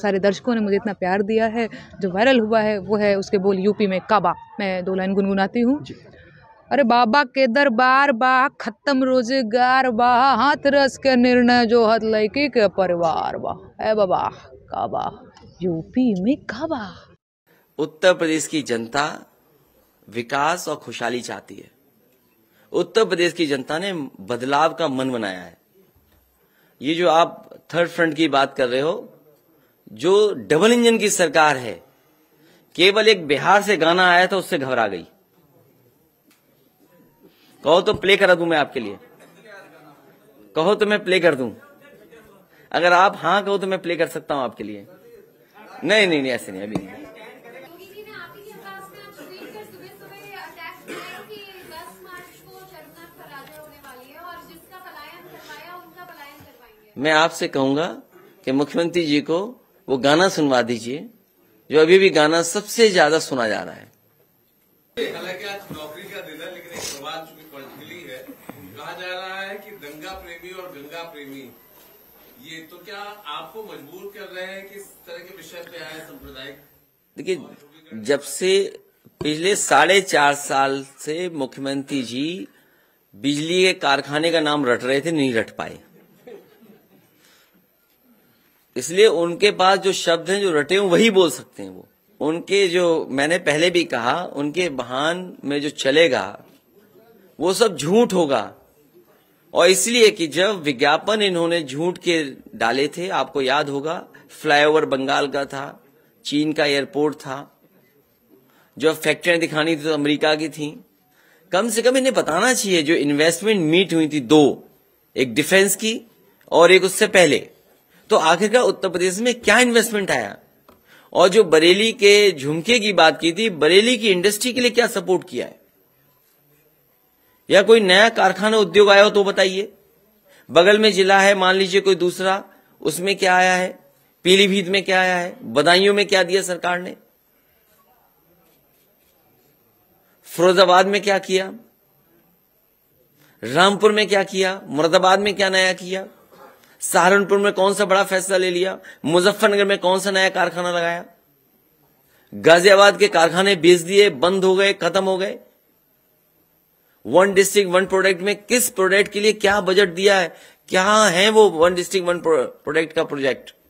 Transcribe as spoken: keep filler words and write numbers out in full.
सारे दर्शकों ने मुझे इतना प्यार दिया है, जो वायरल हुआ है वो है उसके बोल यूपी में काबा। मैं दो लाइन गुनगुनाती हूँ। अरे बाबा के दरबार बा, खत्म रोजगार बा, हाथ रस के निर्णय जो हथ लैकी के परिवार बा, है बाबा काबा, यूपी में काबा। उत्तर प्रदेश की जनता विकास और खुशहाली चाहती है। उत्तर प्रदेश की जनता ने बदलाव का मन बनाया है। ये जो आप थर्ड फ्रंट की बात कर रहे हो, जो डबल इंजन की सरकार है, केवल एक बिहार से गाना आया था उससे घबरा गई। कहो तो प्ले करा दूं मैं आपके लिए, कहो तो मैं प्ले कर दूं, अगर आप हां कहो तो मैं प्ले कर सकता हूं आपके लिए। नहीं नहीं नहीं ऐसे नहीं, अभी नहीं। मैं आपसे कहूंगा कि मुख्यमंत्री जी को वो गाना सुनवा दीजिए जो अभी भी गाना सबसे ज्यादा सुना जा रहा है। हालांकि आज नौकरी का दिन है, लेकिन एक प्रवाद चूंकि कंटिन्यू है, कहा जा रहा है कि दंगा प्रेमी और गंगा प्रेमी, ये तो क्या आपको मजबूर कर रहे हैं कि इस तरह के विषय पे आए सांप्रदायिक? देखिए, जब से पिछले साढ़े चार साल से मुख्यमंत्री जी बिजली के कारखाने का नाम रट रहे थे, नहीं रट पाए, इसलिए उनके पास जो शब्द हैं, जो रटे हों, वही बोल सकते हैं वो। उनके जो, मैंने पहले भी कहा, उनके बहान में जो चलेगा वो सब झूठ होगा। और इसलिए कि जब विज्ञापन इन्होंने झूठ के डाले थे, आपको याद होगा, फ्लाईओवर बंगाल का था, चीन का एयरपोर्ट था, जो फैक्ट्रियां दिखानी थी तो अमेरिका की थी। कम से कम इन्हें बताना चाहिए जो इन्वेस्टमेंट मीट हुई थी दो, एक डिफेंस की और एक उससे पहले, तो आखिरकार उत्तर प्रदेश में क्या इन्वेस्टमेंट आया। और जो बरेली के झुमके की बात की थी, बरेली की इंडस्ट्री के लिए क्या सपोर्ट किया है, या कोई नया कारखाना उद्योग आया हो तो बताइए। बगल में जिला है, मान लीजिए कोई दूसरा, उसमें क्या आया है, पीलीभीत में क्या आया है, बदायूं में क्या दिया सरकार ने, फिरोजाबाद में क्या किया, रामपुर में क्या किया, मुरादाबाद में क्या नया किया, सहारनपुर में कौन सा बड़ा फैसला ले लिया, मुजफ्फरनगर में कौन सा नया कारखाना लगाया, गाजियाबाद के कारखाने बेच दिए, बंद हो गए, खत्म हो गए। वन डिस्ट्रिक्ट वन प्रोडक्ट में किस प्रोडक्ट के लिए क्या बजट दिया है, क्या है वो वन डिस्ट्रिक्ट वन प्रोडक्ट का प्रोजेक्ट।